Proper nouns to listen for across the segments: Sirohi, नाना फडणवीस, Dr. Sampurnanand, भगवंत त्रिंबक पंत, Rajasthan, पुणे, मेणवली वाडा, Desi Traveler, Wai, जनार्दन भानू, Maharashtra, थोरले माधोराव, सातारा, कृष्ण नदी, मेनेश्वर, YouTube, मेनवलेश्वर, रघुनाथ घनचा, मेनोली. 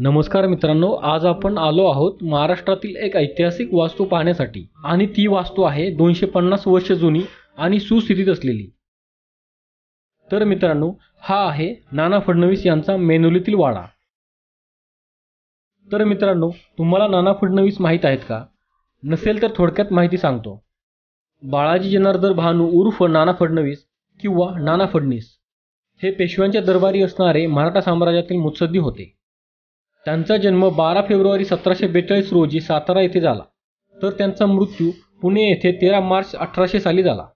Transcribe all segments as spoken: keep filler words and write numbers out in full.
नमस्कार मित्रांनो, आज आपण आलो आहोत महाराष्ट्रातील एक ऐतिहासिक वास्तू पाहण्यासाठी आणि ती वास्तू आहे दोनशे पन्नास वर्ष जुनी आणि सुस्थितीत असलेली। तर मित्रांनो, हा आहे नाना फडणवीस यांचा मेनवलेतील वाडा। तर मित्रांनो, तुम्हाला नाना फडणवीस माहित आहेत का? नसेल तर थोडक्यात माहिती सांगतो। बाळाजी जनार्दन भानू उर्फ नाना फडणवीस किंवा नाना फडणीस हे पेशव्यांच्या दरबारी असणारे मराठा साम्राज्यातील मुत्सद्दी होते। त्यांचा जन्म बारा फेब्रुवारी सतराशे बेचाळीस रोजी सातारा येथे झाला, तर त्यांचा मृत्यू पुणे येथे तेरा मार्च अठराशे साली झाला।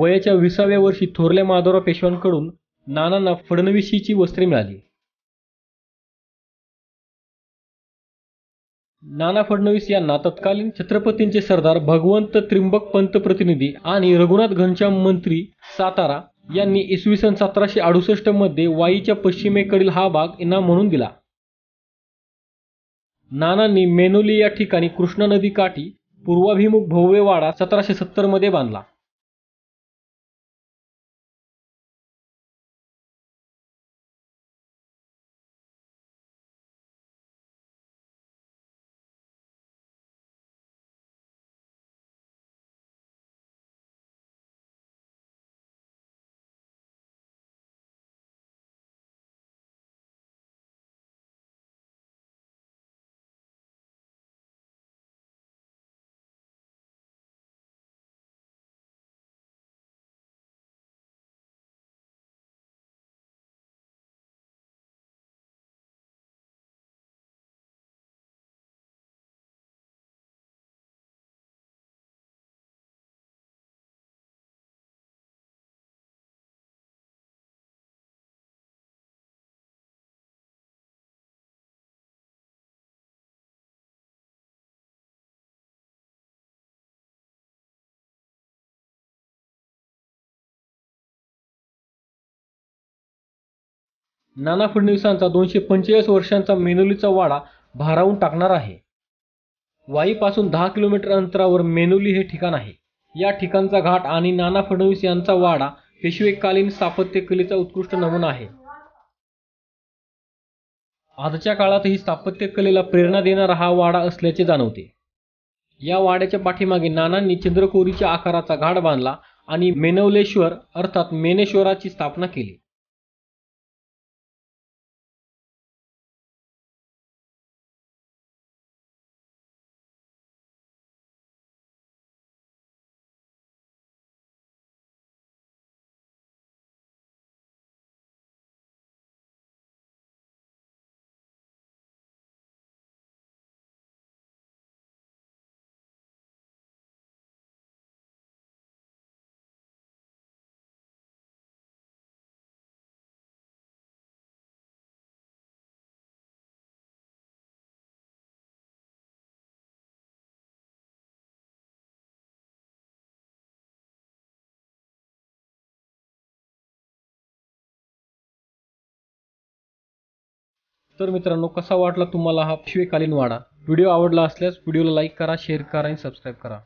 वयाच्या विसाव्या वर्षी थोरले माधोराव पेशव्यांकडून नानांना फडणवीसीची वस्त्रे मिळाली। नाना फडणवीस यांना तत्कालीन छत्रपतींचे सरदार भगवंत त्रिंबक पंत प्रतिनिधी आणि रघुनाथ घनचा मंत्री सातारा यांनी इसवी सन सतराशे अडुसष्ट मध्ये वाईच्या पश्चिमेकडील हा भाग इनाम म्हणून दिला। नानांनी मेनोली या ठिकाणी कृष्ण नदी काठी पूर्वाभिमुख भव्य वाडा सतराशे सत्तर मध्ये बांधला। नाना फडणवीसांचा दोनशे पंचेचाळीस वर्षांचा मेनोलीचा वाडा भारावून टाकणार आहे। वाईपासून दहा किलोमीटर अंतरावर मेनोली हे ठिकाण आहे। या ठिकाणचा घाट आणि नाना फडणवीस यांचा वाडा पेशवेकालीन स्थापत्यकलेचा उत्कृष्ट नमुना आहे। आजच्या काळातही स्थापत्यकलेला प्रेरणा देणारा हा वाडा असल्याचे जाणवते। या वाड्याच्या पाठीमागे नानांनी चंद्रकोरीच्या आकाराचा घाट बांधला आणि मेनवलेश्वर अर्थात मेनेश्वराची स्थापना केली। तर मित्रांनो, कसा वाटला तुम्हाला हा पेशवेकालीन वाडा? व्हिडिओ आवडला असल्यास व्हिडिओला लाईक करा, शेअर करा आणि सबस्क्राईब करा।